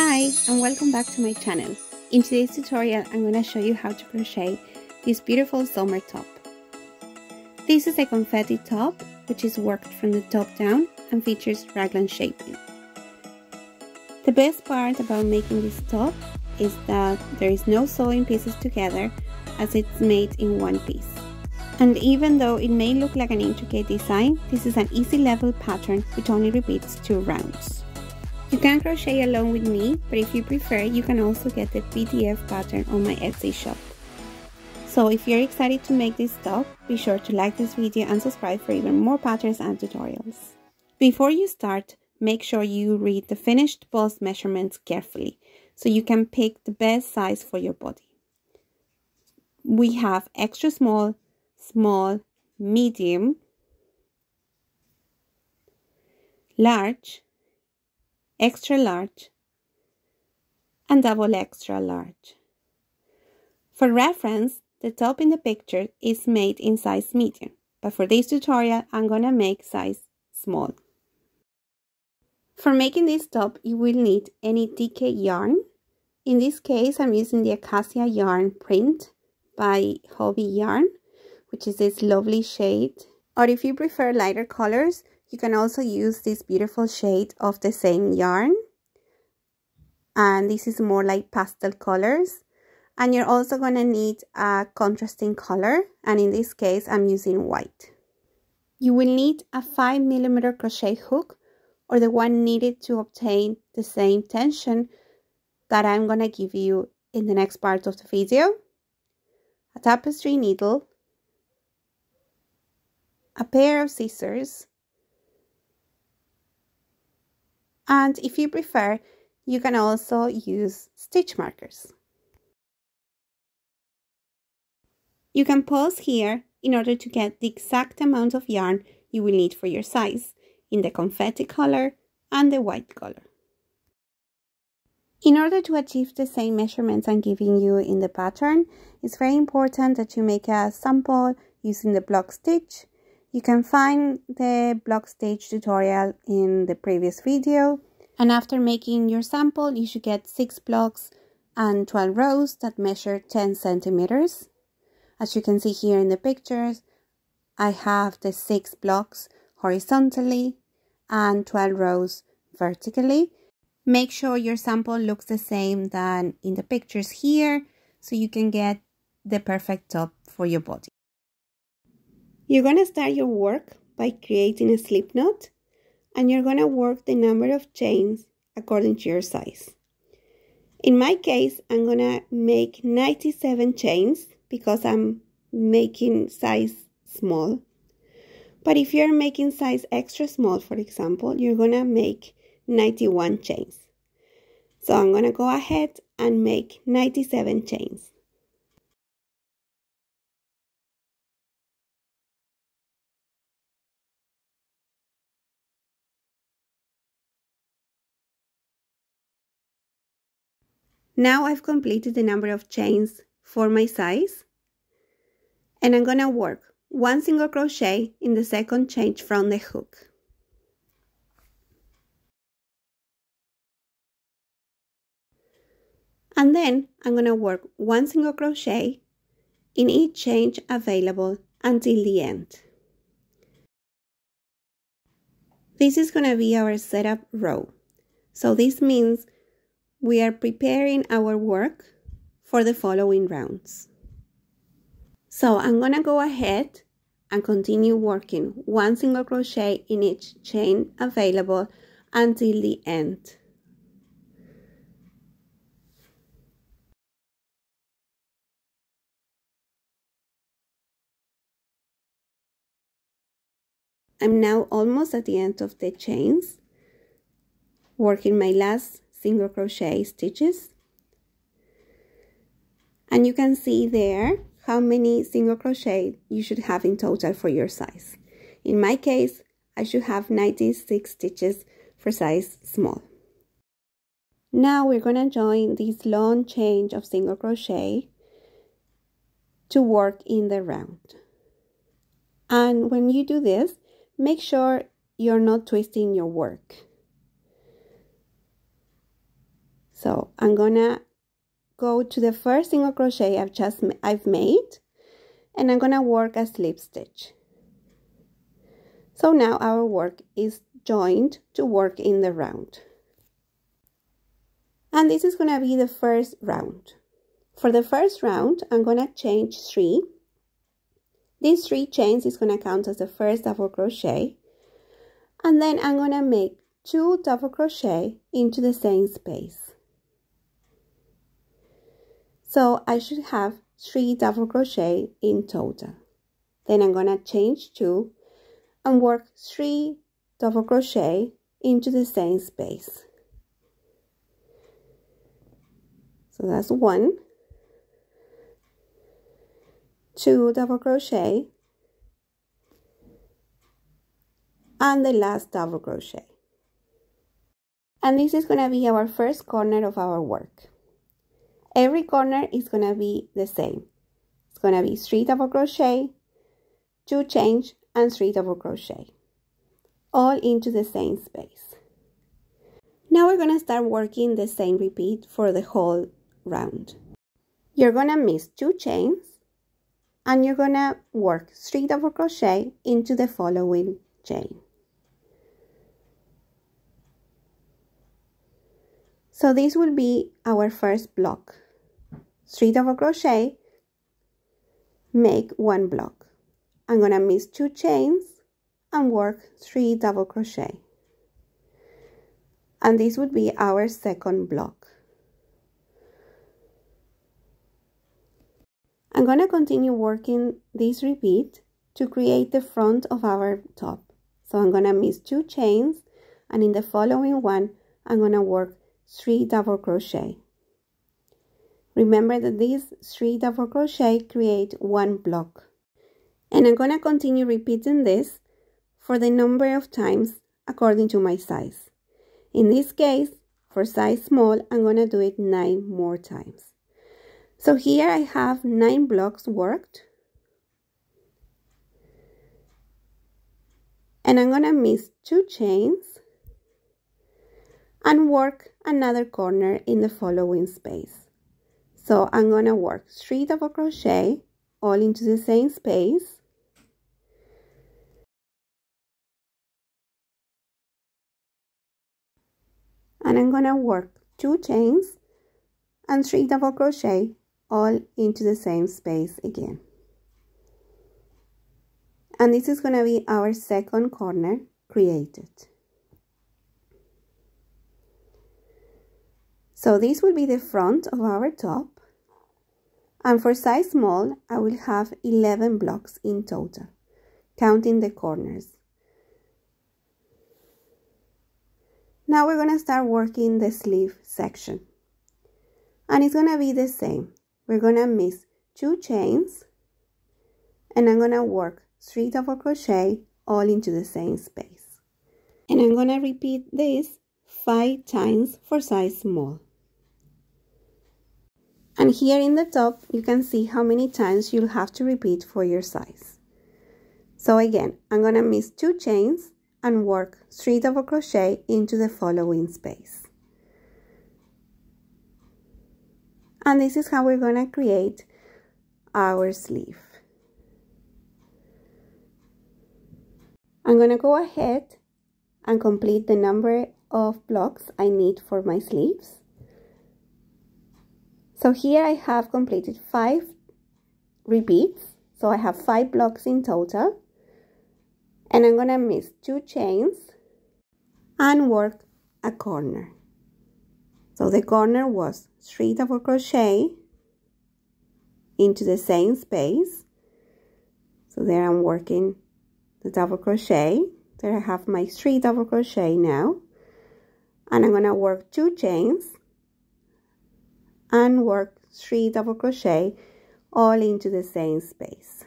Hi and welcome back to my channel. In today's tutorial I'm going to show you how to crochet this beautiful summer top. This is a confetti top which is worked from the top down and features raglan shaping. The best part about making this top is that there is no sewing pieces together as it's made in one piece. And even though it may look like an intricate design, this is an easy level pattern which only repeats two rounds. You can crochet along with me, but if you prefer, you can also get the PDF pattern on my Etsy shop. So if you're excited to make this top, be sure to like this video and subscribe for even more patterns and tutorials. Before you start, make sure you read the finished bust measurements carefully, so you can pick the best size for your body. We have extra small, small, medium, large, extra large, and double extra large. For reference, the top in the picture is made in size medium, but for this tutorial I'm gonna make size small. For making this top you will need any DK yarn. In this case I'm using the Acacia yarn print by Hobby Yarn, which is this lovely shade, or if you prefer lighter colors, you can also use this beautiful shade of the same yarn, and this is more like pastel colors. And you're also going to need a contrasting color, and in this case I'm using white. You will need a 5mm crochet hook, or the one needed to obtain the same tension that I'm going to give you in the next part of the video, a tapestry needle, a pair of scissors, and if you prefer, you can also use stitch markers. You can pause here in order to get the exact amount of yarn you will need for your size in the confetti color and the white color. In order to achieve the same measurements I'm giving you in the pattern, it's very important that you make a sample using the block stitch. You can find the block stitch tutorial in the previous video, and after making your sample you should get 6 blocks and 12 rows that measure 10 centimeters. As you can see here in the pictures, I have the 6 blocks horizontally and 12 rows vertically. Make sure your sample looks the same than in the pictures here, so you can get the perfect top for your body. You're going to start your work by creating a slip knot, and you're going to work the number of chains according to your size. In my case, I'm going to make 97 chains because I'm making size small. But if you're making size extra small, for example, you're going to make 91 chains. So I'm going to go ahead and make 97 chains. Now I've completed the number of chains for my size, and I'm gonna work 1 single crochet in the 2nd chain from the hook. And then I'm gonna work 1 single crochet in each chain available until the end. This is gonna be our setup row. So this means we are preparing our work for the following rounds. So I'm gonna go ahead and continue working 1 single crochet in each chain available until the end. I'm now almost at the end of the chains, working my last single crochet stitches, and you can see there how many single crochet you should have in total for your size. In my case, I should have 96 stitches for size small. Now we're going to join this long chain of single crochet to work in the round. And when you do this, make sure you're not twisting your work. So I'm gonna go to the first single crochet I've made, and I'm gonna work a slip stitch. So now our work is joined to work in the round. And this is gonna be the first round. For the first round, I'm gonna change 3. These 3 chains is gonna count as the first double crochet. And then I'm gonna make 2 double crochet into the same space. So I should have 3 double crochet in total. Then I'm gonna change 2 and work 3 double crochet into the same space. So that's 1, 2 double crochet, and the last double crochet. And this is going to be our first corner of our work. Every corner is going to be the same. It's going to be 3 double crochet, 2 chains, and 3 double crochet, all into the same space. Now we're going to start working the same repeat for the whole round. You're going to miss 2 chains, and you're gonna work 3 double crochet into the following chain. So this will be our first block. 3 double crochet, make 1 block. I'm gonna miss 2 chains and work 3 double crochet. And this would be our second block. I'm going to continue working this repeat to create the front of our top. So I'm going to miss 2 chains, and in the following one, I'm going to work 3 double crochet. Remember that these 3 double crochet create 1 block. And I'm going to continue repeating this for the number of times according to my size. In this case, for size small, I'm going to do it 9 more times. So here I have 9 blocks worked, and I'm gonna miss 2 chains and work another corner in the following space. So I'm gonna work 3 double crochet all into the same space, and I'm gonna work 2 chains and 3 double crochet all into the same space again. And this is going to be our second corner created. So this will be the front of our top, and for size small I will have 11 blocks in total, counting the corners. Now we're going to start working the sleeve section, and it's going to be the same. We're going to miss 2 chains, and I'm going to work 3 double crochet all into the same space. And I'm going to repeat this 5 times for size small. And here in the top you can see how many times you'll have to repeat for your size. So again, I'm going to miss 2 chains and work 3 double crochet into the following space. And this is how we're going to create our sleeve. I'm going to go ahead and complete the number of blocks I need for my sleeves. So here I have completed 5 repeats. So I have 5 blocks in total. And I'm going to miss 2 chains and work a corner. So the corner was 3 double crochet into the same space. So there I'm working the double crochet. There I have my 3 double crochet now. And I'm going to work 2 chains and work 3 double crochet all into the same space.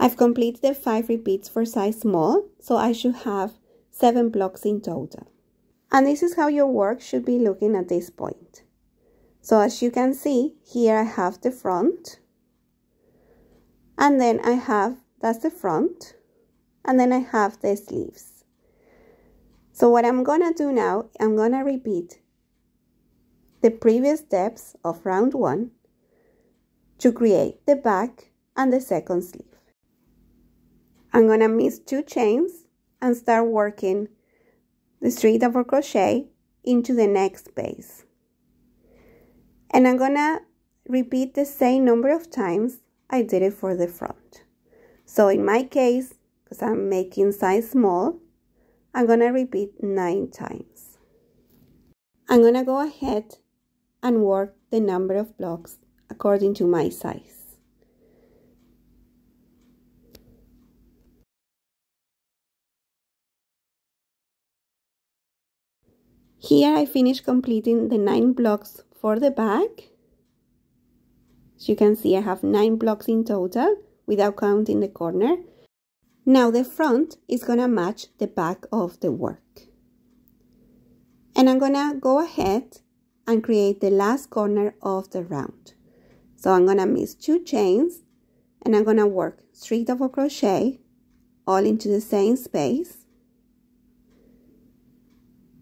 I've completed the 5 repeats for size small, so I should have 7 blocks in total. And this is how your work should be looking at this point. So as you can see, here I have the front, and then I have, that's the front, and then I have the sleeves. So what I'm gonna do now, I'm gonna repeat the previous steps of round one to create the back and the second sleeve. I'm gonna miss 2 chains and start working the straight double crochet into the next space, and I'm gonna repeat the same number of times I did it for the front. So in my case, because I'm making size small, I'm gonna repeat 9 times. I'm gonna go ahead and work the number of blocks according to my size. Here I finished completing the 9 blocks for the back. As you can see, I have 9 blocks in total without counting the corner. Now the front is gonna match the back of the work. And I'm gonna go ahead and create the last corner of the round. So I'm gonna miss 2 chains and I'm gonna work straight double crochet all into the same space.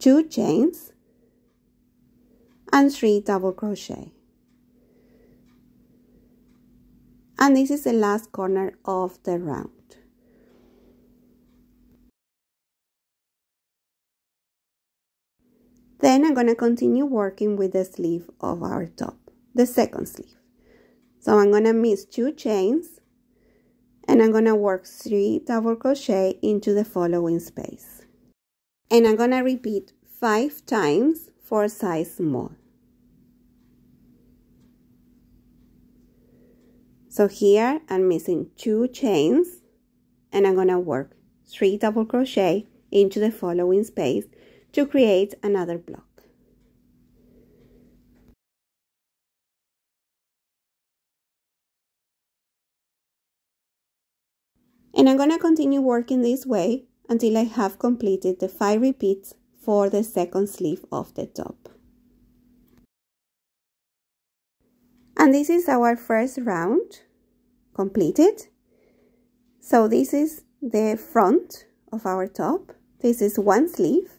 2 chains and 3 double crochet, and this is the last corner of the round. Then I'm going to continue working with the sleeve of our top, the second sleeve. So I'm going to miss 2 chains and I'm going to work 3 double crochet into the following space, and I'm going to repeat 5 times for size small. So here I'm missing 2 chains and I'm going to work 3 double crochet into the following space to create another block. And I'm going to continue working this way until I have completed the 5 repeats for the second sleeve of the top. And this is our first round completed. So this is the front of our top, this is one sleeve,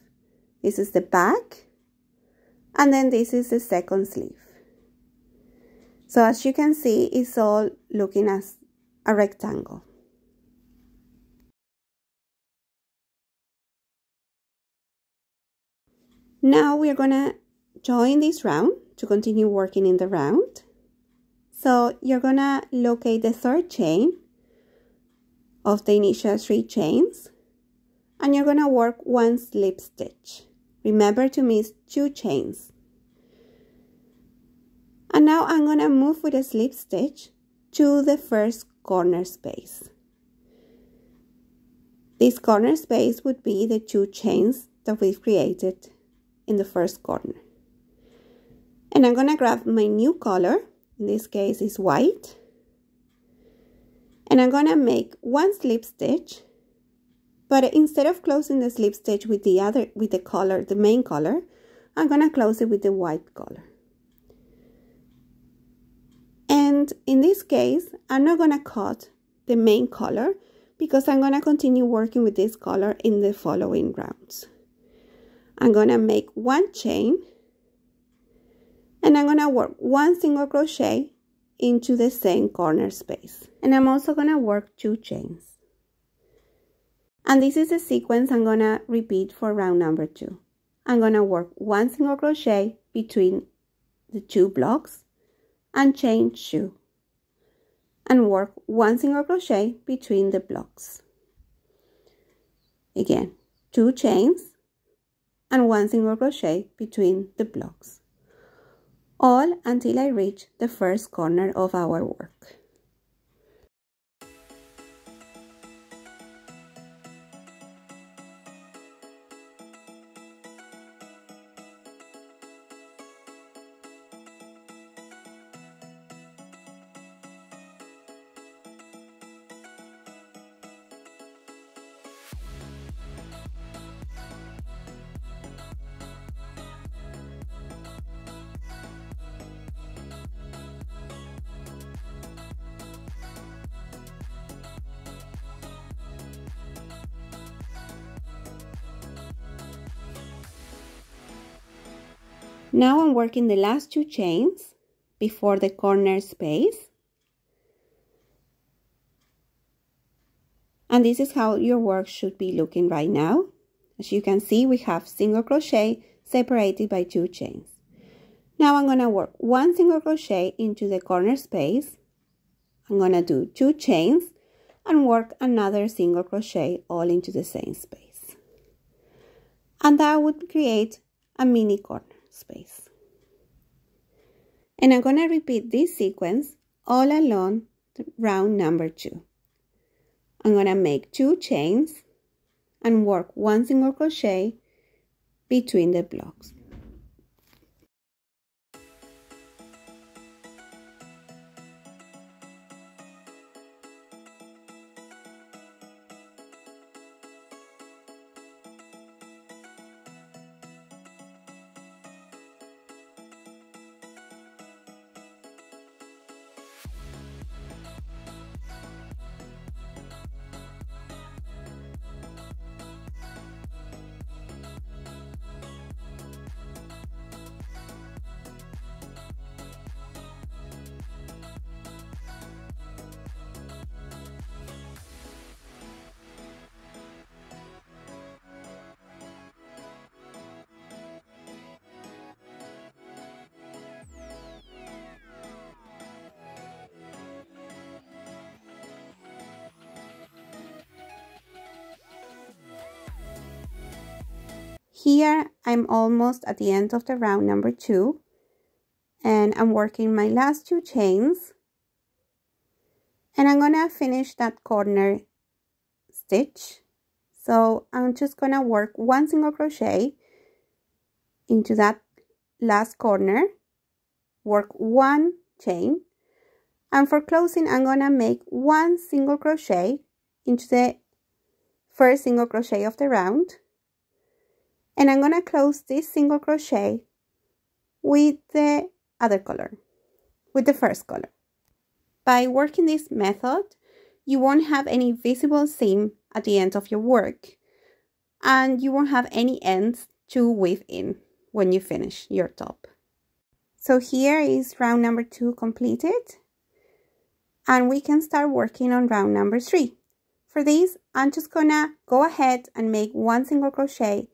this is the back, and then this is the second sleeve. So as you can see, it's all looking as a rectangle. Now we're gonna join this round to continue working in the round. So you're gonna locate the 3rd chain of the initial 3 chains and you're gonna work 1 slip stitch. Remember to miss 2 chains. And now I'm gonna move with a slip stitch to the first corner space. This corner space would be the 2 chains that we've created in the first corner, and I'm gonna grab my new color, in this case is white, and I'm gonna make 1 slip stitch, but instead of closing the slip stitch with the other, with the color, the main color, I'm gonna close it with the white color. And in this case I'm not gonna cut the main color because I'm gonna continue working with this color in the following rounds. I'm gonna make 1 chain and I'm gonna work 1 single crochet into the same corner space, and I'm also gonna work 2 chains. And this is the sequence I'm gonna repeat for round number 2. I'm gonna work 1 single crochet between the 2 blocks and chain 2 and work 1 single crochet between the blocks. Again, 2 chains and 1 single crochet between the blocks, all until I reach the first corner of our work. Now I'm working the last two chains before the corner space. And this is how your work should be looking right now. As you can see, we have single crochet separated by two chains. Now I'm going to work one single crochet into the corner space. I'm going to do two chains and work another single crochet all into the same space. And that would create a mini corner space. And I'm going to repeat this sequence all along round number 2. I'm going to make two chains and work one single crochet between the blocks. Here I'm almost at the end of the round number 2, and I'm working my last two chains, and I'm gonna finish that corner stitch. So I'm just gonna work one single crochet into that last corner, work one chain, and for closing I'm gonna make one single crochet into the first single crochet of the round. And I'm going to close this single crochet with the other color, with the first color. By working this method, you won't have any visible seam at the end of your work, and you won't have any ends to weave in when you finish your top. So here is round number 2 completed, and we can start working on round number 3. For this, I'm just going to go ahead and make one single crochet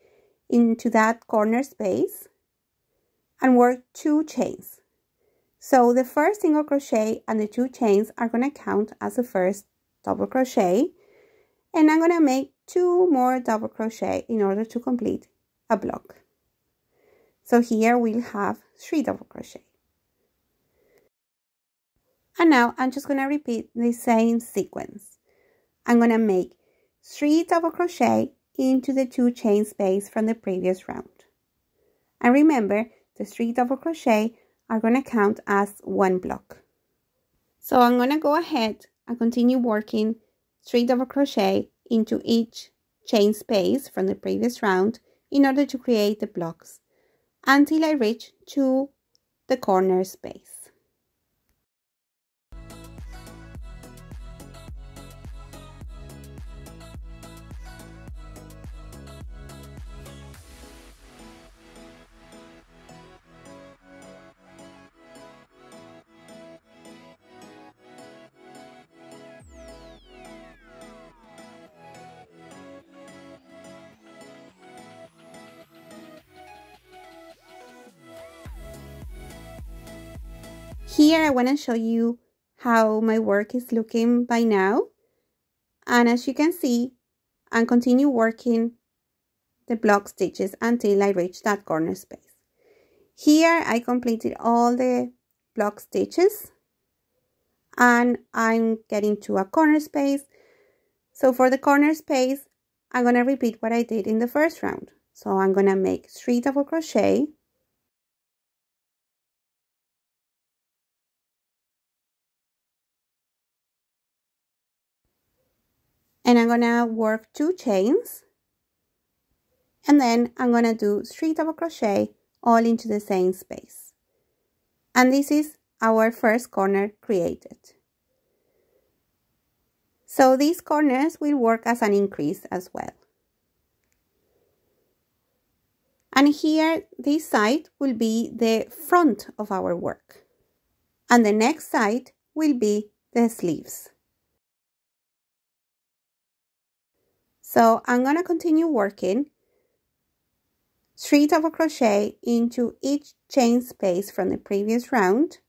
into that corner space and work two chains. So the first single crochet and the two chains are going to count as the first double crochet, and I'm going to make two more double crochet in order to complete a block. So here we'll have 3 double crochet. And now I'm just going to repeat the same sequence. I'm going to make 3 double crochet into the two chain space from the previous round. And remember, the 3 double crochet are going to count as one block. So I'm going to go ahead and continue working 3 double crochet into each chain space from the previous round in order to create the blocks until I reach to the corner space. Here I want to show you how my work is looking by now, and as you can see, I continue working the block stitches until I reach that corner space. Here I completed all the block stitches and I'm getting to a corner space. So for the corner space, I'm going to repeat what I did in the first round. So I'm going to make 3 double crochet, and I'm going to work two chains, and then I'm going to do 3 double crochet all into the same space. And this is our first corner created. So these corners will work as an increase as well. And here this side will be the front of our work, and the next side will be the sleeves. So I'm going to continue working 3 double crochet into each chain space from the previous round,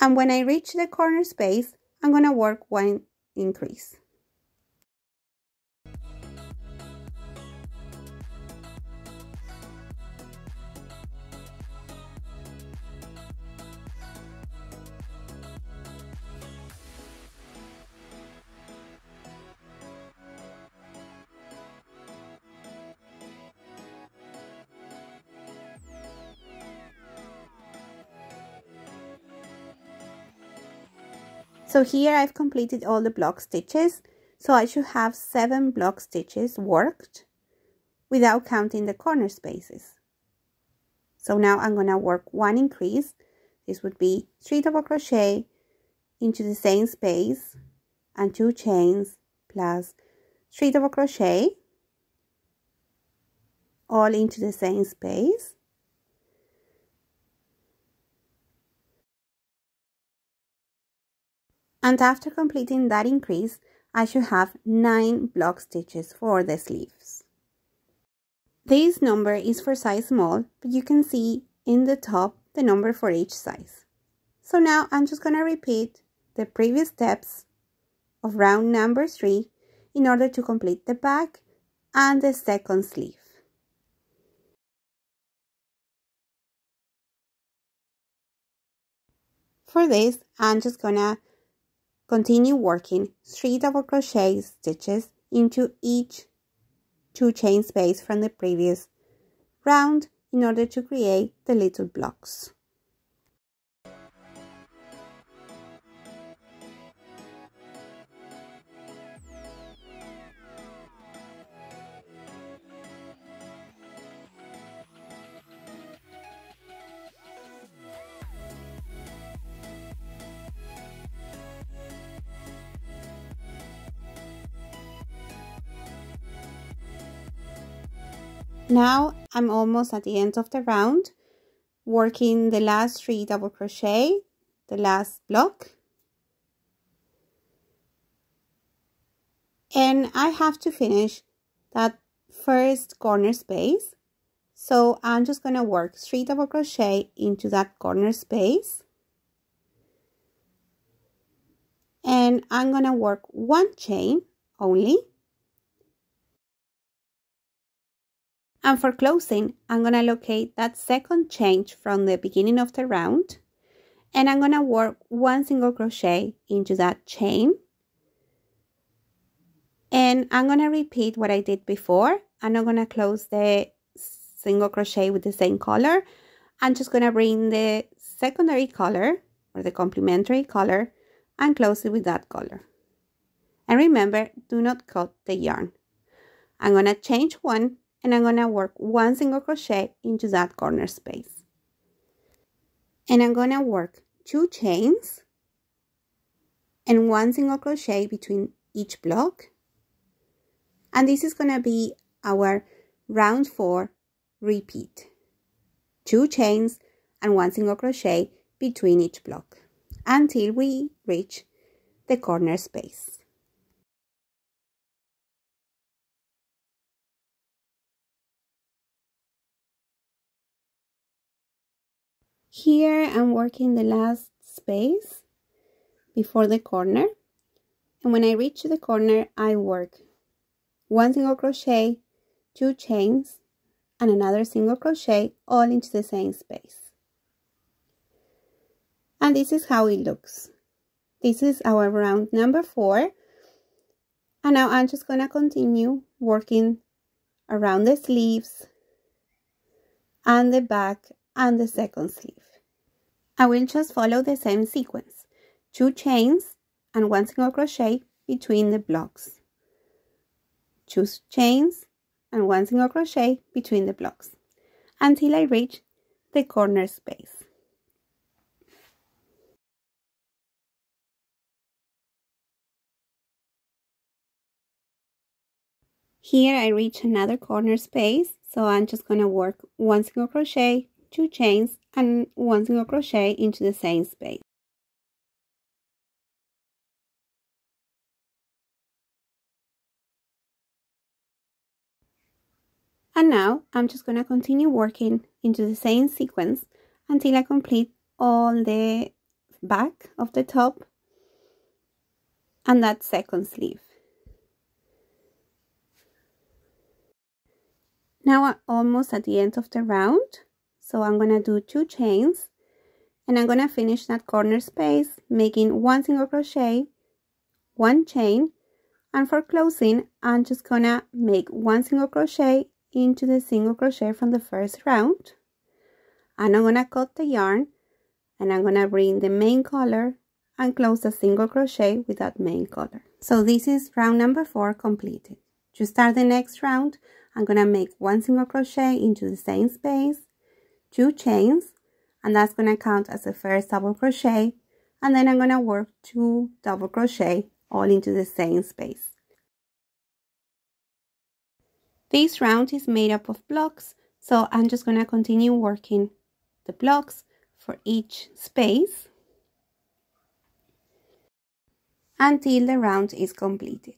and when I reach the corner space I'm going to work 1 increase. So here I've completed all the block stitches, so I should have 7 block stitches worked without counting the corner spaces. So now I'm going to work 1 increase. This would be 3 double crochet into the same space and 2 chains plus 3 double crochet all into the same space. And after completing that increase, I should have 9 block stitches for the sleeves. This number is for size small, but you can see in the top the number for each size. So now I'm just going to repeat the previous steps of round number 3 in order to complete the back and the second sleeve. For this, I'm just going to continue working 3 double crochet stitches into each 2 chain space from the previous round in order to create the little blocks. Now I'm almost at the end of the round, working the last 3 double crochet, the last block, and I have to finish that first corner space. So I'm just going to work 3 double crochet into that corner space, and I'm going to work 1 chain only. And for closing, I'm going to locate that second chain from the beginning of the round, and I'm going to work 1 single crochet into that chain, and I'm going to repeat what I did before. I'm not going to close the single crochet with the same color. I'm just going to bring the secondary color or the complementary color and close it with that color. And remember, do not cut the yarn. I'm going to change 1, and I'm going to work 1 single crochet into that corner space, and I'm going to work 2 chains and 1 single crochet between each block, and this is going to be our round 4 repeat. 2 chains and 1 single crochet between each block until we reach the corner space. Here I'm working the last space before the corner, and when I reach the corner I work 1 single crochet, 2 chains and another single crochet all into the same space. And this is how it looks. This is our round number 4, and now I'm just going to continue working around the sleeves and the back and the second sleeve. I will just follow the same sequence: 2 chains and 1 single crochet between the blocks, 2 chains and 1 single crochet between the blocks, until I reach the corner space. Here I reach another corner space, So I'm just going to work one single crochet, two chains, and one single crochet into the same space. And now I'm just going to continue working into the same sequence until I complete all the back of the top and that second sleeve. Now I'm almost at the end of the round, so I'm going to do two chains and I'm going to finish that corner space making one single crochet, one chain, and for closing I'm just going to make one single crochet into the single crochet from the first round, and I'm going to cut the yarn and I'm going to bring the main color and close the single crochet with that main color. So this is round number 4 completed. To start the next round, I'm going to make one single crochet into the same space, two chains, and that's going to count as the first double crochet, and then I'm going to work two double crochet all into the same space. This round is made up of blocks, so I'm just going to continue working the blocks for each space until the round is completed.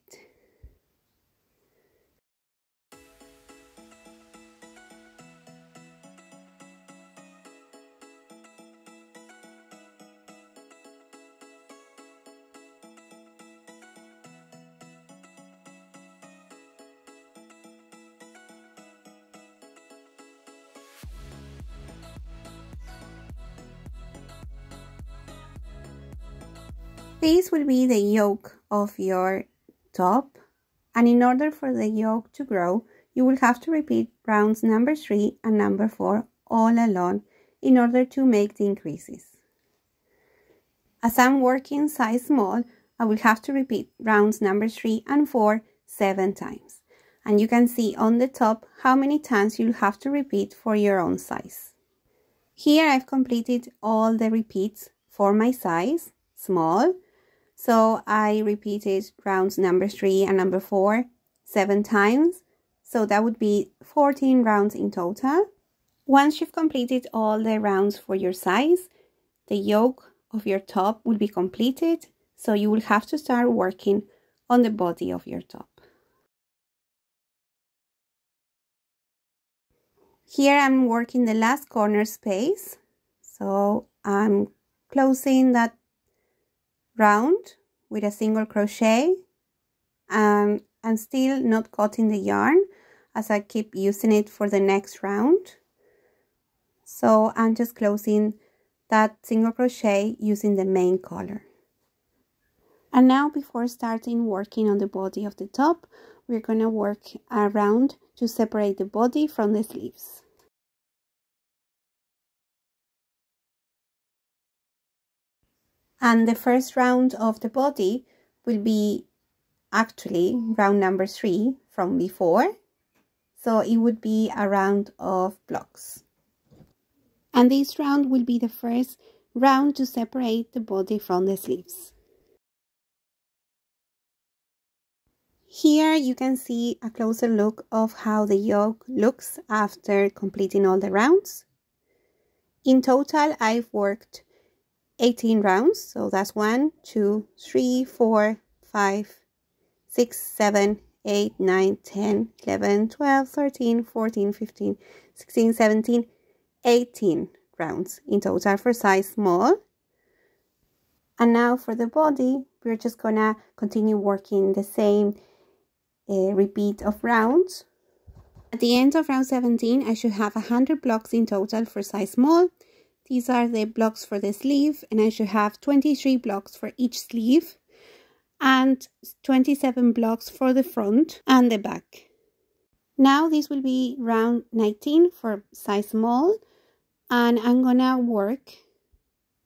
This will be the yoke of your top, and in order for the yoke to grow, you will have to repeat rounds number 3 and number 4 all along in order to make the increases. As I'm working size small, I will have to repeat rounds number 3 and 4 7 times, and you can see on the top how many times you'll have to repeat for your own size. Here I've completed all the repeats for my size small. So I repeated rounds number 3 and number 4 7 times, so that would be 14 rounds in total. Once you've completed all the rounds for your size, the yoke of your top will be completed, so you will have to start working on the body of your top. Here I'm working the last corner space, so I'm closing that round with a single crochet, and I'm still not cutting the yarn as I keep using it for the next round, so I'm just closing that single crochet using the main color. And now, before starting working on the body of the top, we're going to work a round to separate the body from the sleeves. And the first round of the body will be actually round number 3 from before, so it would be a round of blocks. And this round will be the first round to separate the body from the sleeves. Here you can see a closer look of how the yoke looks after completing all the rounds. In total, I've worked 18 rounds, so that's 1, 2, 3, 4, 5, 6, 7, 8, 9, 10, 11, 12, 13, 14, 15, 16, 17, 18 rounds in total for size small. And now for the body, we're just gonna continue working the same repeat of rounds. At the end of round 17, I should have 100 blocks in total for size small. These are the blocks for the sleeve, and I should have 23 blocks for each sleeve and 27 blocks for the front and the back. Now this will be round 19 for size small, and I'm gonna work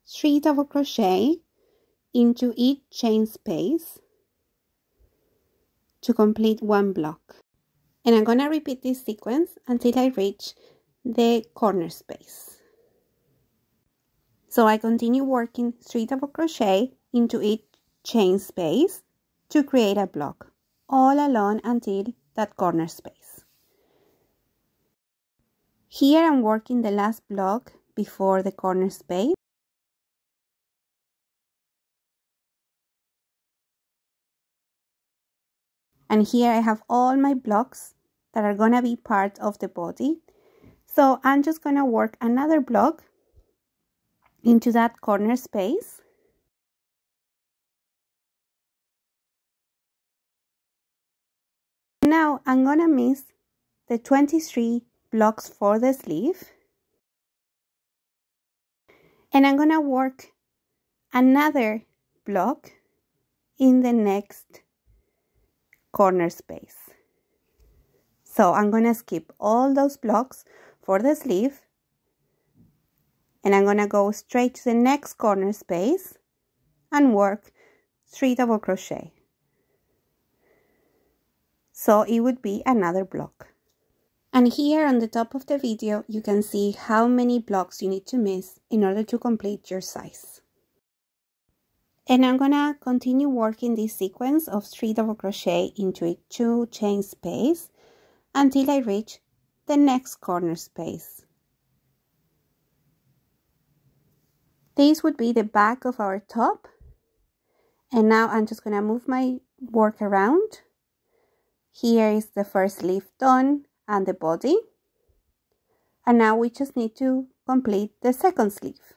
3 double crochet into each chain space to complete one block. And I'm gonna repeat this sequence until I reach the corner space. So I continue working 3 double crochet into each chain space to create a block all along until that corner space. Here I'm working the last block before the corner space. And here I have all my blocks that are gonna be part of the body. So I'm just gonna work another block into that corner space. Now I'm gonna miss the 23 blocks for the sleeve. And I'm gonna work another block in the next corner space. So I'm gonna skip all those blocks for the sleeve and I'm gonna go straight to the next corner space and work 3 double crochet. So it would be another block. And here on the top of the video you can see how many blocks you need to miss in order to complete your size. And I'm gonna continue working this sequence of 3 double crochet into a 2 chain space until I reach the next corner space. This would be the back of our top. And now I'm just gonna move my work around. Here is the first sleeve done and the body. And now we just need to complete the second sleeve.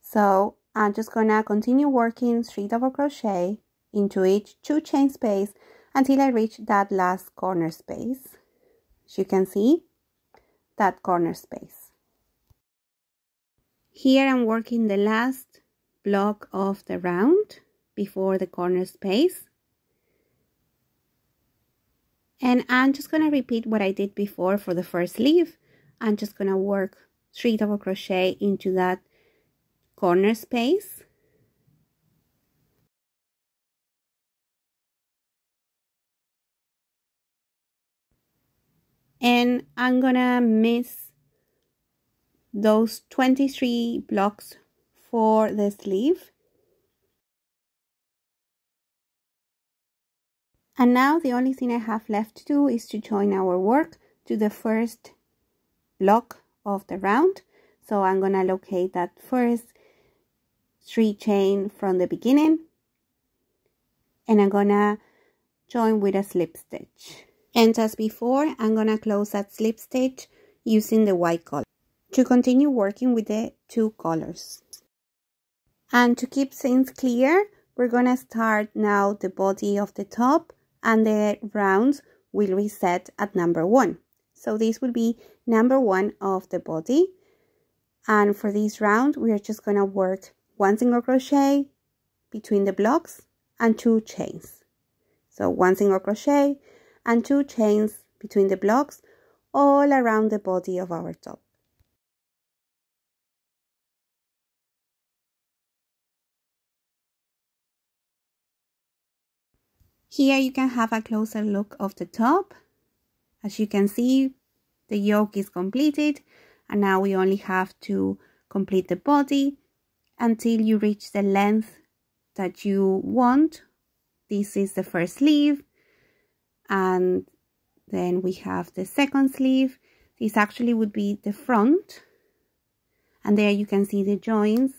So I'm just gonna continue working 3 double crochet into each 2 chain space until I reach that last corner space. As you can see, that corner space. Here I'm working the last block of the round before the corner space. And I'm just gonna repeat what I did before for the first sleeve. I'm just gonna work 3 double crochet into that corner space, and I'm gonna miss those 23 blocks for the sleeve. And now the only thing I have left to do is to join our work to the first block of the round. So I'm gonna locate that first 3 chain from the beginning and I'm gonna join with a slip stitch, and as before I'm gonna close that slip stitch using the white color to continue working with the 2 colors. And to keep things clear, we're gonna start now the body of the top and the rounds will reset at number 1. So this will be number 1 of the body, and for this round we are just gonna work 1 single crochet between the blocks and 2 chains. So 1 single crochet and 2 chains between the blocks all around the body of our top. Here you can have a closer look of the top. As you can see, the yoke is completed and now we only have to complete the body until you reach the length that you want. This is the first sleeve, and then we have the second sleeve. This actually would be the front, and there you can see the joins,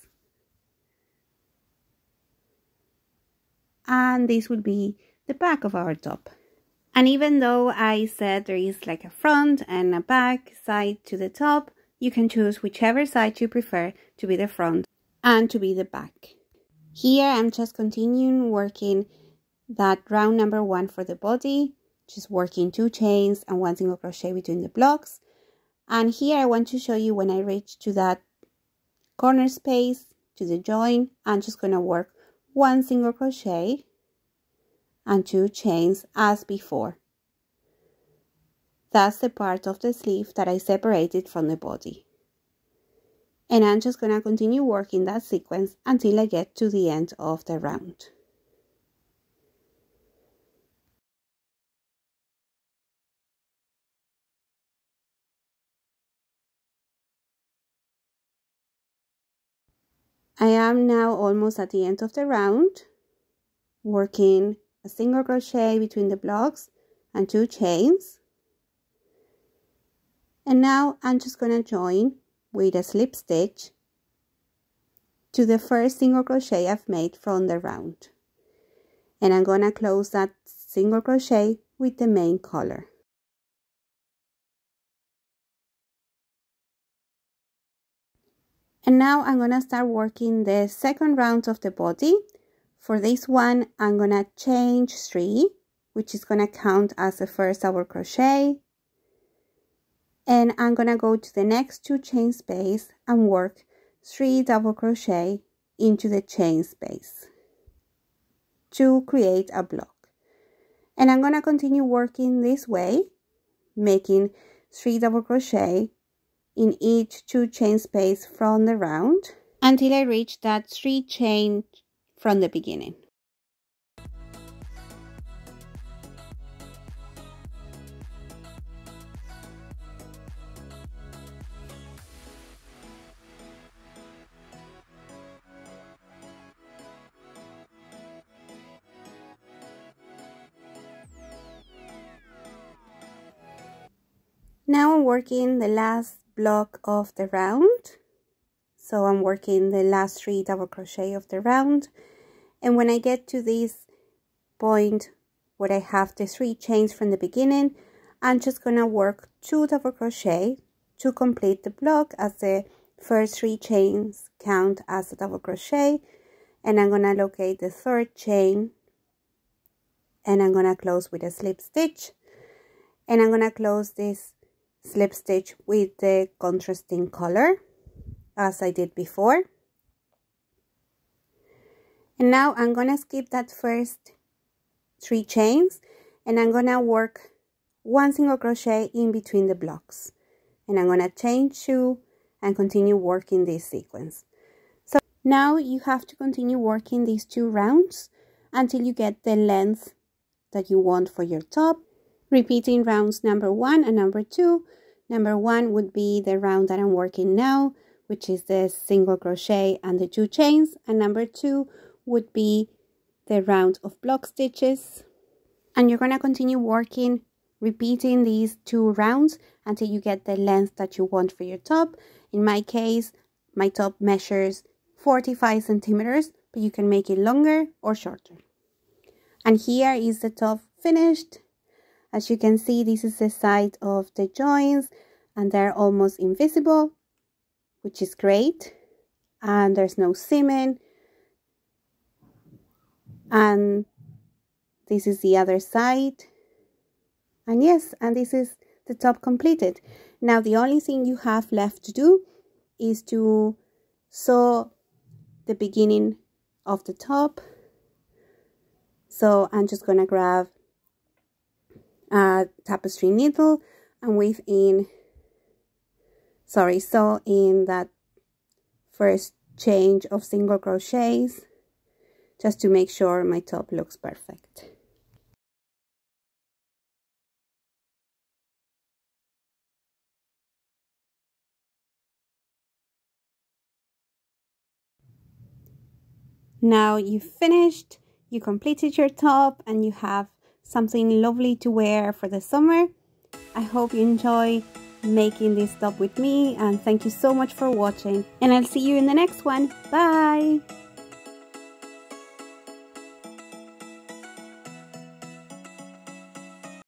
and this would be the back of our top. And even though I said there is like a front and a back side to the top, you can choose whichever side you prefer to be the front and to be the back. Here I'm just continuing working that round number 1 for the body, just working 2 chains and 1 single crochet between the blocks. And here I want to show you when I reach to that corner space, to the join, I'm just gonna work 1 single crochet and 2 chains as before. That's the part of the sleeve that I separated from the body. And I'm just gonna continue working that sequence until I get to the end of the round. I am now almost at the end of the round, working a single crochet between the blocks and 2 chains. And now I'm just going to join with a slip stitch to the first single crochet I've made from the round. And I'm going to close that single crochet with the main color. And now I'm going to start working the second round of the body. For this one, I'm going to change 3, which is going to count as the first double crochet. And I'm going to go to the next 2 chain space and work 3 double crochet into the chain space to create a block. And I'm going to continue working this way, making 3 double crochet in each 2 chain space from the round until I reach that 3 chain from the beginning. Now I'm working the last block of the round, so I'm working the last 3 double crochet of the round, and when I get to this point where I have the 3 chains from the beginning, I'm just gonna work 2 double crochet to complete the block, as the first 3 chains count as a double crochet, and I'm gonna locate the 3rd chain, and I'm gonna close with a slip stitch, and I'm gonna close this slip stitch with the contrasting color as I did before. And now I'm gonna skip that first 3 chains and I'm gonna work 1 single crochet in between the blocks, and I'm gonna chain 2 and continue working this sequence. So now you have to continue working these 2 rounds until you get the length that you want for your top, repeating rounds number 1 and number 2. Number 1 would be the round that I'm working now, which is the single crochet and the 2 chains, and number 2 would be the round of block stitches. And you're going to continue working, repeating these 2 rounds until you get the length that you want for your top. In my case, my top measures 45 centimeters, but you can make it longer or shorter. And here is the top finished. As you can see, this is the side of the joins and they're almost invisible, which is great. And there's no seaming. And this is the other side. And yes, and this is the top completed. Now the only thing you have left to do is to sew the beginning of the top. So I'm just gonna grab a tapestry needle and weave in, sew in that first chain of single crochets just to make sure my top looks perfect. Now you've finished, you completed your top and you have something lovely to wear for the summer. I hope you enjoy making this top with me, and thank you so much for watching, and I'll see you in the next one. Bye!